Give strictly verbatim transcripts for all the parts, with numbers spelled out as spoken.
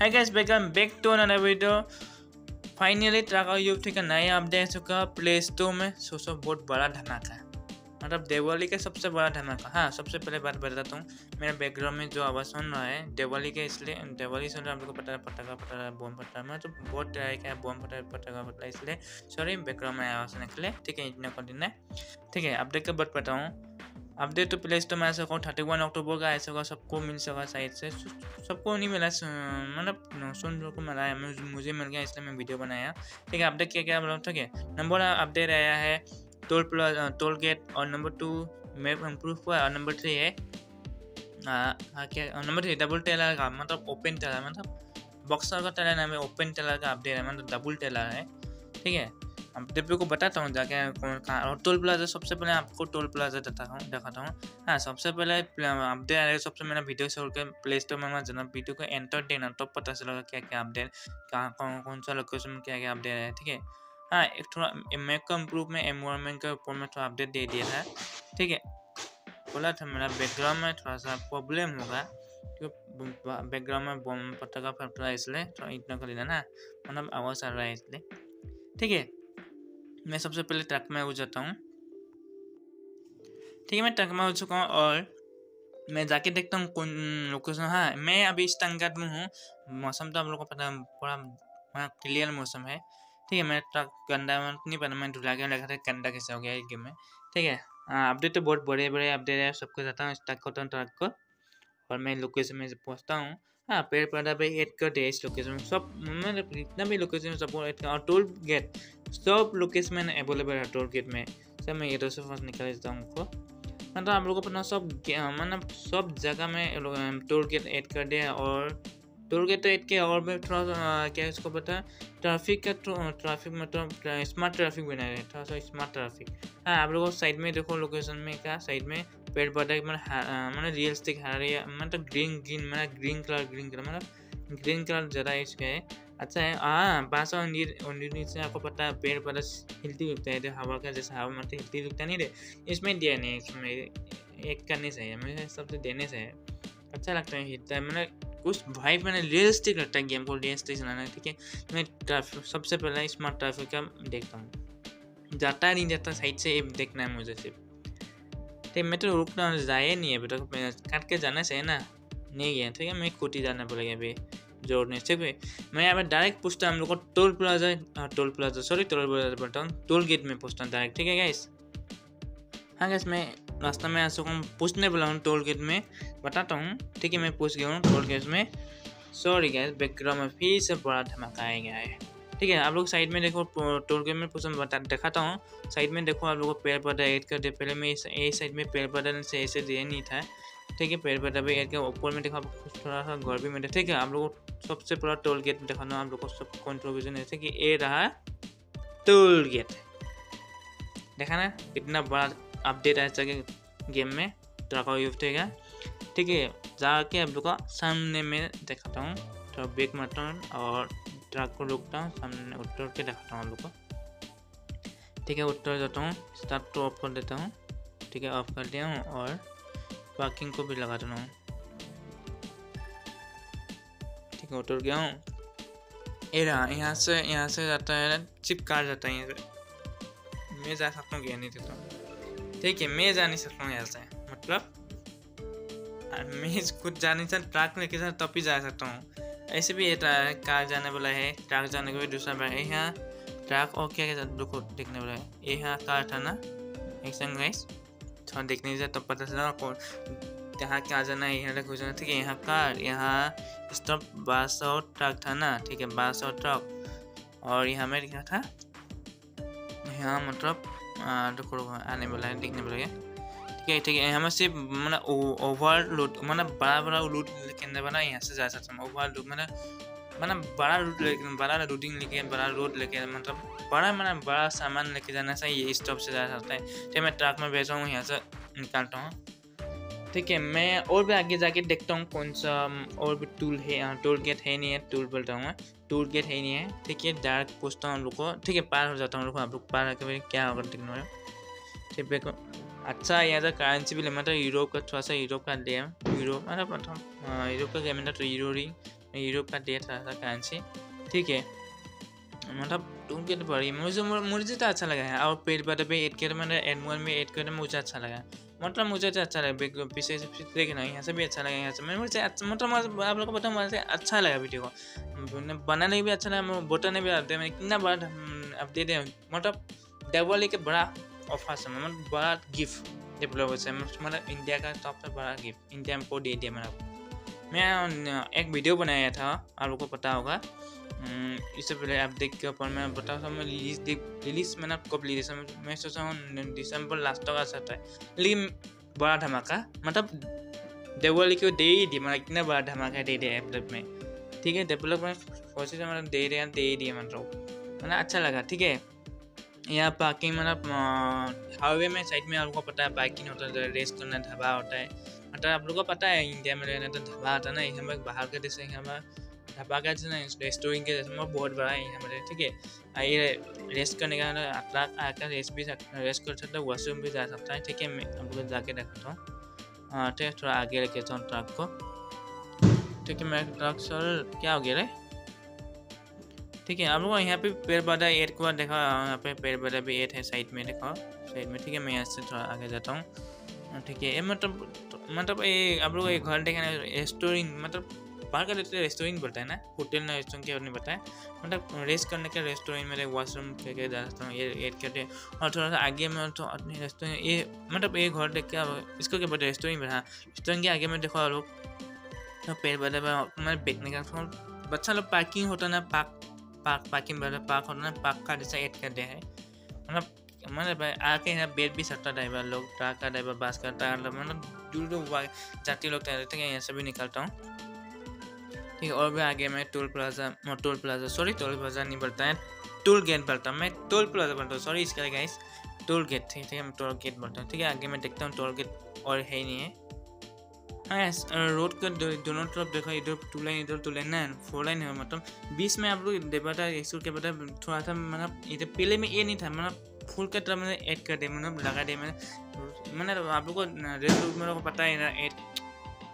Hi guys, welcome back to another video। Finally truck YouTube का नया update हो चुका प्ले स्टोर में। सो सो बहुत बड़ा धमाका है, मतलब दिवाली का सबसे बड़ा धमाका। हाँ, सबसे पहले बात बताता हूँ, मेरा बैकग्राउंड में जो आवाज़ सुन रहा है दिवाली के, इसलिए दिवाली सुन रहा है। आप लोग को पता है पटाखा पटा बम फटा, मैं तो बहुत ट्राई किया बम फटा पटाखा फटा, इसलिए सॉरी बैकग्राउंड में आवाज़ सुनने के लिए। ठीक है, इतना कंटिन्यू है। ठीक है, अपडेट के बाद बताऊँ। अपडेट तो प्ले स्टोर में आ सको थर्टी वन अक्टूबर का आ सका, सबको मिल सका। साइड से सबको नहीं मिला, मतलब सुन को मिला है, मुझे मिल गया इसलिए मैं वीडियो बनाया। ठीक है, अपडेट क्या क्या बताऊँ। ठीक है, नंबर अपडेट आया है टोल प्ला टोल गेट, और नंबर टू मैप इम्प्रूव हुआ, और नंबर थ्री है आ, क्या नंबर थ्री डबल टेलर का, मतलब ओपन टेलर, मतलब बॉक्सर का टेलर नाम है, ओपन टेलर का अपडेट है, मतलब डबल टेलर है। ठीक है, अब डेब्यू को बताता हूँ जाके कौन कहाँ। और टोल प्लाजा, सबसे पहले आपको टोल प्लाजा देता हूँ दिखाता हूँ। हाँ, सबसे पहले अपडेट आ रहा है, सबसे मेरा वीडियो छोड़ के प्ले स्टोर में जाना, वीडियो को एंटर देना, तो पता चलेगा क्या क्या अपडेट, कहाँ कौन कौन सा लोकेशन में क्या क्या अपडेट है। ठीक है, हाँ, एक थोड़ा मैप का इम्प्रूव में एनवायरमेंट के ऊपर में थोड़ा अपडेट दे दिया था। ठीक है, बोला था मेरा बैकग्राउंड में थोड़ा सा प्रॉब्लम होगा, क्योंकि बैकग्राउंड में बम पटाखा फट रहा है, इसलिए थोड़ा इतना कर लेना ना, मतलब आवाज़ आ रहा है इसलिए। ठीक है, मैं सबसे पहले ट्रक में हो जाता हूँ। ठीक है, मैं ट्रक में हो चुका हूँ और मैं जाके देखता हूँ कौन लोकेशन। हाँ, मैं अभी इस टंगाट में हूँ, मौसम तो आप लोगों को पता है, पूरा वहाँ क्लियर मौसम है। ठीक है, मैं ट्रक गंदा नहीं पता, मैं धुला के लगा था गंदा कैसे हो गया एक गेम में। ठीक है, अपडेट तो बहुत बड़े बड़े अपडेट है, सबको जाता हूँ स्टार्ट करता हूँ ट्रक को, और मैं लोकेशन में पहुँचता हूँ। हाँ, पेड़ पौधा पे ऐड कर दिया इस लोकेशन में, सब मतलब जितना भी लोकेशन सबको ऐड कर, और टोल गेट सब लोकेशन में अवेलेबल है। टोल गेट में सब मैं इधर से फर्स्ट निकाल देता हूँ उनको, मतलब आप लोगों को अपना सब मतलब सब जगह में टोल गेट ऐड कर दिया, और टोल गेट तो ऐड किया, और मैं थोड़ा क्या इसको पता ट्रैफिक का, ट्रैफिक मतलब स्मार्ट ट्रैफिक बना रहे, थोड़ा सा स्मार्ट ट्रैफिक। हाँ, आप लोगों साइड में देखो लोकेशन में क्या, साइड में पेड़ पौधा मतलब मैंने रियल स्टिक हरी मतलब ग्रीन ग्रीन मतलब ग्रीन कलर ग्रीन कलर मतलब ग्रीन कलर ज़रा इसका है, अच्छा है। हाँ, बाँस और नींद से आपको पता है पेड़ पौधा हिलती रुकता है, हवा का जैसे हवा मतलब हिलती रुकता नहीं दे, इसमें दिया नहीं, इसमें एक करने से है, मुझे सबसे देने से है, अच्छा लगता है हिलता है, मतलब कुछ भाई मैंने रियलिस्टिक रखता है गेम को, रियलिस्टिक बनाना। ठीक है, मैं ट्रैफिक सबसे पहले स्मार्ट ट्रैफिक का देखता हूँ, जाता नहीं जाता साइड से देखना है मुझे सिर्फ। ठीक, मैं तो रुकना जाए नहीं है, अभी तक मैं काट के जाना चाहिए ना, नहीं गया। ठीक है, मैं खुद ही जाना पड़ेगा अभी जोर नहीं। ठीक है, मैं अब डायरेक्ट पूछता हूँ हम लोग को toll plaza toll plaza sorry toll plaza बोलता हूँ, टोल गेट में पूछता हूँ डायरेक्ट। ठीक है गाइस, हाँ गाइस, मैं रास्ता में आ सकूँ पूछने वाला हूँ टोल गेट में, बताता हूँ। ठीक है, मैं पूछ गया हूँ टोल गेट में, सॉरी गाइस बैकग्राउंड में फिर से बड़ा धमाका आ गया है। ठीक है, आप लोग साइड में देखो टोल गेट में पूछा बता दिखाता हूँ, साइड में देखो आप लोगों को पेड़ पौधा ऐड कर दे, पहले मैं ए साइड में पेड़ पौधा से ऐसे दिया नहीं था। ठीक है, पेड़ पौधा भी ऐड कर, ऊपर में देखो आप थोड़ा सा घर भी मिले। ठीक है, आप लोगों को सबसे पूरा टोल गेट दिखाना है, आप लोग को सब कंट्रीब्यूशन ऐसे कि ये रहा टोल गेट, देखा ना कितना बड़ा अपडेट आ सके गेम में ट्रक यूज होगा। ठीक है, जाके आप लोग का सामने में दिखाता हूँ, थोड़ा ब्रेक मारता हूँ और ट्रक को रोकता हूँ, सामने उतर के दिखाता हूँ आप लोग को। ठीक है, उतर जाता हूँ, स्टार्ट तो ऑफ कर देता हूँ। ठीक है, ऑफ कर दिया हूँ और पार्किंग को भी लगा देता हूँ। ठीक है, उतर गया हूँ, ये रहा, यहाँ से यहाँ से जाता है चिपका जाता है, यहाँ से मैं जा सकता हूँ कि नहीं देता हूँ। ठीक है, मैं जा नहीं सकता हूँ यहाँ से, मतलब मैं खुद जा नहीं सकता, ट्रक लेके साथ तब ही जा सकता हूँ। ऐसे भी कार जाने वाला है, ट्रक जाने का भी दूसरा बार है, यहाँ ट्रक और क्या क्या देखो देखने वाला है, ये यहाँ कार था ना एक संग गाइस, थोड़ा देखने जाए तब पता चला कौन यहाँ क्या जाना है, यहाँ तक जाना। ठीक है, यहाँ कार, यहाँ स्टॉप बस और ट्रक था ना। ठीक है, बस और ट्रक, और यहाँ में क्या था, यहाँ मतलब देखो आने वाला है, देखने वाला है। ठीक है, ठीक है, यहाँ से मतलब ओवर लोड मतलब बड़ा बड़ा लूट लेके अंदर बना, यहाँ से जा सकता हूँ ओवर लोड मतलब मतलब बड़ा लूट लेके बड़ा लोडिंग लेके बड़ा रोड लेके मतलब बड़ा मतलब बड़ा सामान लेके जाना चाहिए, इस स्टॉप से जा सकता है। ठीक है, मैं ट्रक में बैठा हूँ, यहाँ से निकालता हूँ। ठीक है, मैं और भी आगे जाके देखता हूँ कौन सा और भी टूल है, टोल गेट है नहीं है, टूल बोलता हूँ मैं, टोल गेट है नहीं है। ठीक है, डायरेक्ट पूछता हूँ हम लोग को। ठीक है, पार हो जाता हूँ लोग, आप लोग पार आके क्या होगा देखने वाला। ठीक है, अच्छा यहाँ तो करेंसी भी ले, मतलब यूरोप का थोड़ा सा, यूरोप का ले, यूरोप मतलब यूरोप का गेम है तो यूरो रिंग यूरोप का डेट रहा था करेंसी, ठीक है। मतलब टू गेट बढ़ी मुझे मुझे तो अच्छा लगा है, और पेड़ पर एड कर मैंने एडमोल में एड कर मुझे अच्छा लगा, मतलब मुझे तो अच्छा लगा। पीछे देखना यहाँ से भी अच्छा लगा, यहाँ से मैं मुझे अच्छा, मतलब आप लोग को बताऊँ मुझे अच्छा लगा वीडियो को, बनाने में भी अच्छा लगा, बोटाने भी आते मैंने कितना बड़ा अब दे दें, मतलब डबल एक बड़ा ऑफर से, मतलब बड़ा गिफ्ट डेवलपर से, मतलब इंडिया का टॉप पर बड़ा गिफ्ट इंडिया में को दे दिया। मतलब मैं एक वीडियो बनाया था, आप लोग को पता होगा, इससे पहले आप देख के ऊपर मैं बताऊँ था मैं रिलीज रिलीज मैंने कब ली थी, मैं सोचा हूँ दिसंबर लास्ट तक आ सकता है, लेकिन बड़ा धमाका मतलब देवल को दे ही दिया, मतलब इतना बड़ा धमाका दे दिया डेवलप में, ठीक है। डेवलप में कोशिश मतलब दे रहे दे ही दिया, मतलब मतलब अच्छा लगा, ठीक है। यहाँ पार्किंग मतलब हाईवे में साइड में आप लोग को पता है पार्किंग होता है, रेस्ट करना ढाबा होता है, मतलब आप लोग को पता है इंडिया में रहना तो ढाबा होता है ना, हमें बाहर के देश हमारा ढाबा का जो ना रेस्टोरेंट के जैसे बहुत बड़ा है हमारे, ठीक है। ये रेस्ट करने का अगला आकर रेस्ट भी रेस्ट कर सकता है, वॉशरूम भी जा सकता है, ठीक है। मैं आप लोग जाके रखता हूँ, हाँ ठीक है, थोड़ा आगे रखता हूँ ट्रक को, ठीक है। मैं ट्रक सर क्या हो गया रे, ठीक है। आप लोग यहाँ पे पेड़ पौधा एड को देखा, यहाँ पे पेड़ पौधा भी एड है साइड में, देखा साइड में, ठीक है। मैं यहाँ से थोड़ा आगे जाता हूँ, ठीक है। ये मतलब मतलब ये आप लोग ये घर देखा ना रेस्टोरेंट, मतलब बाहर का देते रेस्टोरेंट बोलता है ना, होटल ना रेस्टोरेंट के नहीं बताया, मतलब रेस्ट करने के रेस्टोरेंट में वॉशरूम करके जा सकता हूँ, ये एड करके। और थोड़ा सा आगे में तो अपने रेस्टोरेंट ये मतलब ये घर देख के इसको क्या बोलते हैं रेस्टोरेंट में, हाँ रेस्टोरेंट के आगे में देखो आप लोग पेड़ पौधा मतलब बैठने का, बच्चा लोग पार्किंग होता है ना, पार्क पार्क पार्किंग वाला पार्क होता है ना, पार्क का जैसा एड कर दिया है, मतलब मतलब आके यहाँ बैठ भी सकता ड्राइवर लोग, ट्रक का ड्राइवर बास का ड्राइवर, मतलब दूर दूर जाती लोग रहते हैं, यहाँ से भी निकलता हूँ, ठीक है। और भी आगे मैं toll plaza toll plaza sorry toll plaza नहीं बोलता है, टोल गेट बोलता हूँ मैं, टोल प्लाजा बोलता हूँ सॉरी, इसका गाइस टोल गेट, ठीक है मैं टोल गेट बोलता हूँ, ठीक है। आगे मैं देखता हूँ टोल गेट और है ही नहीं है, हाँ रोड का दोनों तरफ देखो, इधर टू लाइन इधर टू लाइन ना फोर लाइन है, मतलब बीच में आप लोग देवता स्कूल के पता थोड़ा सा, मतलब इधर पहले में ये नहीं था, मतलब फूल का तरफ मैंने ऐड कर दिया, मतलब लगा दिया मैंने मैंने आप लोग को रेड रूट मेरे को पता है ना, एड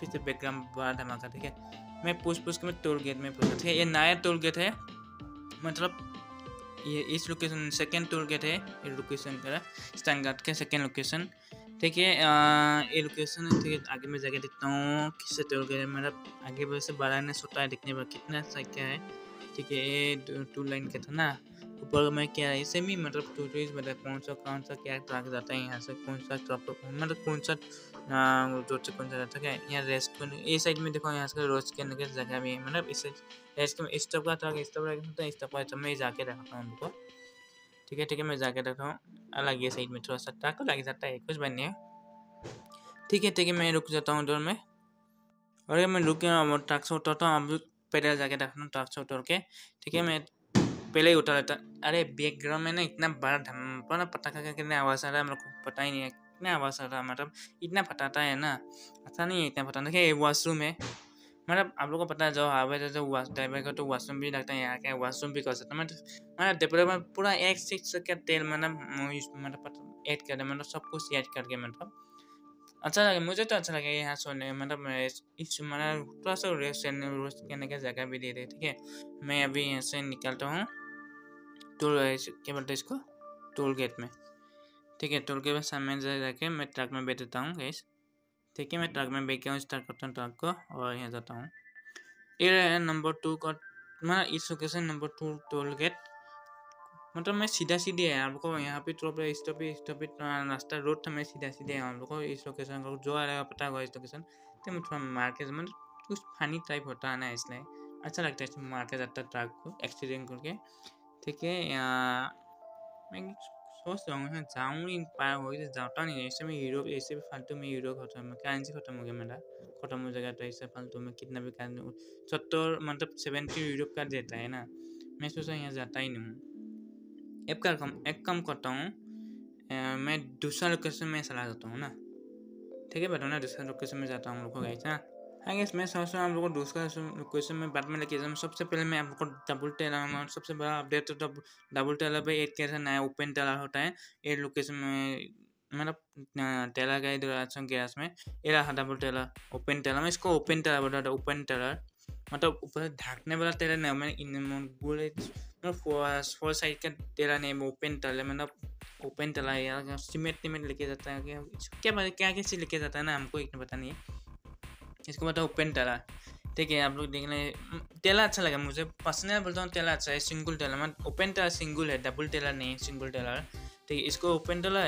फिर से बैकग्राउंड बड़ा धमाका, ठीक है। मैं पूछ पूछ के मैं टोल गेट में पूछा, ठीक है। ये नया टोल गेट है, मतलब ये इस लोकेशन सेकेंड टोल गेट है, ये लोकेशन का स्टैंडर्ड के सेकेंड लोकेशन, ठीक है। ये लोकेशन ठीक है, आगे मैं जाके देखता हूँ किससे टोल गेट है, मतलब आगे वजह से बड़ा ना छोटा है देखने पर कितना क्या है, ठीक है। ये टू लाइन का था ना, ऊपर में क्या है सेमी, मतलब टू टूज मतलब कौन सा कौन सा क्या ट्रक जाता है, यहाँ से कौन सा ट्रक मतलब कौन सा रोड से कौन सा जाता है, यहाँ रेस्ट को ये साइड में देखो, यहाँ से रोड करने की जगह भी है, मतलब इस रेस्ट में स्टॉप का ट्रक स्टॉप स्टॉप का मैं जाके रखता हूँ उनको, ठीक है ठीक है। मैं जाके रखता हूँ अलग ये साइड में, थोड़ा सा ट्रक लग जाता है कुछ बनने है, ठीक है ठीक है। मैं रुक जाता हूँ उधर में, और मैं रुक गया ट्रक से उतरता हूँ, अब पैदल जाके रखता हूँ ट्रक से उतर के, ठीक है। मैं पहले ही उठा लेता, अरे बैकग्राउंड में ना इतना बड़ा धमाका ना पटाखा का कितना आवाज़ आ रहा है, मेरे को पता ही नहीं है कितना आवाज़ आ रहा है, मतलब इतना फटाता है ना, अच्छा नहीं है इतना फटाना। क्या वॉशरूम है, मतलब आप लोगों को पता है जो हावे था जो ड्राइवर का तो वॉशरूम भी लगता है, यहाँ क्या वॉशरूम भी कर सकता है, मतलब मतलब डेवलपर में पूरा एक सिक्स का तेल मतलब मतलब ऐड कर, मतलब सब कुछ ऐड करके मतलब अच्छा लगा, मुझे तो अच्छा लगा। यहाँ सोने मतलब इस मतलब थोड़ा सा रेस्ट रोस्ट करने का जगह भी दे रहे, ठीक है। मैं अभी यहाँ से निकलता हूँ टोल क्या बोलते हैं इसको टोल गेट में, ठीक है। टोल गेट में सामने जाके मैं ट्रक में बैठता हूँ गैस, ठीक है। मैं ट्रक में बैठ गया हूँ, स्टार्ट करता हूँ ट्रक को और यहाँ जाता हूँ। ये नंबर टू का मतलब इस location number two toll gate, मतलब मैं सीधा सीधे है आप लोग को, यहाँ पे थोड़ा स्टॉप स्टॉप रास्ता रोड था, मैं सीधा सीधे है आप लोग को। इस लोकेशन को जो आ रहा है पता होगा इस लोकेशन, तो मैं थोड़ा मार के मतलब कुछ फानी टाइप होता है ना, इसलिए अच्छा लगता है मार के जाता है ट्रक को एक्सीडेंट करके, ठीक है। मैं सोच रहा हूँ जाऊँ ही पार हो गया, जाता नहीं ऐसे में यूरोप ऐसे भी फालतू में यूरोप खत्म में करेंसी खत्म हो गया मेरा, खत्म हो जाएगा तो ऐसे फालतू में कितना भी कारण सत्तर मतलब सेवेंटी यूरोप का देता है ना, मैं सोचा यहाँ जाता ही नहीं हूँ। एक का कम एक कम करता हूँ, मैं दूसरा लोकेशन में चला जाता हूँ ना, ठीक है। बताओ ना दूसरा लोकेशन में जाता हूँ हम लोग को गाइस, हाँ हाँ गैस। मैं सोच रहा हूँ आप लोगों को दूसरा क्वेश्चन में बाद में लेके जाऊँ। सबसे पहले मैं आपको डबल टेलर सबसे बड़ा अपडेट तो डबल टेलर पे एक कैसा नया ओपन टेलर होता है, ये लोकेशन में मतलब टेलर का इधर गैस में ये रहा डबल टेलर ओपन टेलर, मैं इसको ओपन टेलर बोलता हूँ। ओपन टेलर मतलब ऊपर ढाकने वाला तेरा नहीं, मैंने इन गोल फोर साइड का तेरा नहीं ओपन तला, मतलब ओपन तला यार सीमेंट सीमेंट लेके जाता है क्या क्या क्या क्या कैसे लेके जाता है ना, हमको एक पता नहीं है इसको, मतलब ओपन तला। ठीक है आप लोग देख लें, तेला अच्छा लगा मुझे, पर्सनल बोलता हूँ तेला अच्छा है, सिंगल तेला मतलब ओपन तेला सिंगल है, डबल तेला नहीं, सिंगल तेला। ठीक है इसको ओपन तेला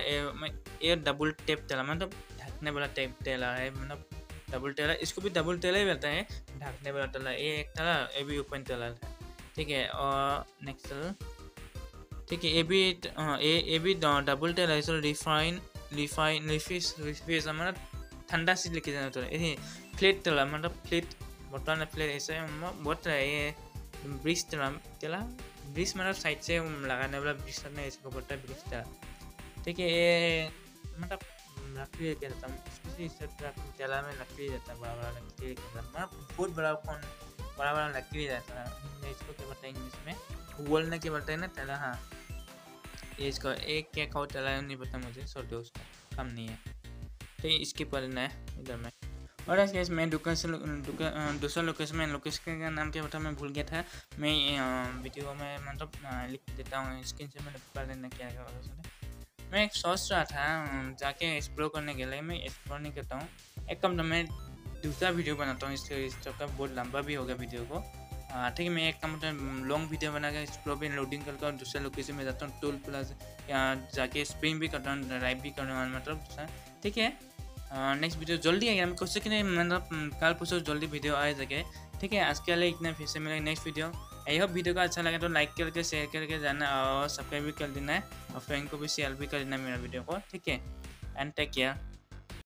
ये डबल टेप तेला मतलब ढकने वाला टेप तेला है, मतलब डबल तेला, इसको भी डबल तेला ही रहता है, ढकने वाला तेला ये एक तेला, ये भी ओपन तेला है। ठीक है और नेक्स्ट तेला, ठीक है ये भी ये भी डबल तेला, इसको रिफाइन रिफाइन रिफिस रिफिस मतलब ठंडा चीज लेके जाना होता है। फ्लेट तेला मतलब फ्लेट बोतल में प्लेट ऐसे बहुत ये ब्रिज तेला तेला ब्रिज मतलब साइड से लगाने वाला ब्रिज नहीं, इसको बोलता है ब्रिज तेला। ठीक है ये मतलब लकड़ी लेके जाता हूँ तेला में, लकड़ी जाता है बड़ा बड़ा लकड़ी लेके जाता, मतलब बहुत बड़ा कौन बड़ा बड़ा लकड़ी रहता है, इसको क्या बोलता है इंग्लिश में, बोलना क्या बोलता है ना तेला, हाँ ये इसको एक क्या खाओ तेला नहीं पता मुझे, सौ दोस्त कम नहीं है। तो इसके पलना है इधर में। और गाइस मैं दुकान से दूसरा लोकेशन में, लोकेशन का नाम क्या होता है मैं भूल गया था, मैं वीडियो में मतलब लिख देता हूँ, स्क्रीन से मैं लिख लेना क्या क्या होता है। मैं एक सोच रहा था जाके एक्सप्लोर करने के लिए, मैं एक्सप्लोर नहीं करता हूँ, एक कम तो मैं दूसरा वीडियो बनाता हूँ, इसके इस का बहुत लंबा भी होगा वीडियो को। ठीक है मैं एक कम तो लॉन्ग वीडियो बना के एक्सप्लोर भी लोडिंग करके और दूसरे लोकेशन में जाता हूँ, टोल प्लस जाके स्प्रिंग भी करता हूँ, ड्राइव भी करने वाला मतलब। ठीक है नेक्स्ट वीडियो जल्दी आएगा, मैं कोशिश करें मतलब कल परसों जल्दी वीडियो आ सके। ठीक है आज के लिए इतना, फिर से मिलेगा next video. I hope video का अच्छा लगा तो लाइक करके शेयर करके जाना और सब्सक्राइब भी कर देना है, और फ्रेंड को भी शेयर भी कर देना मेरा वीडियो को। ठीक है एंड टेक केयर।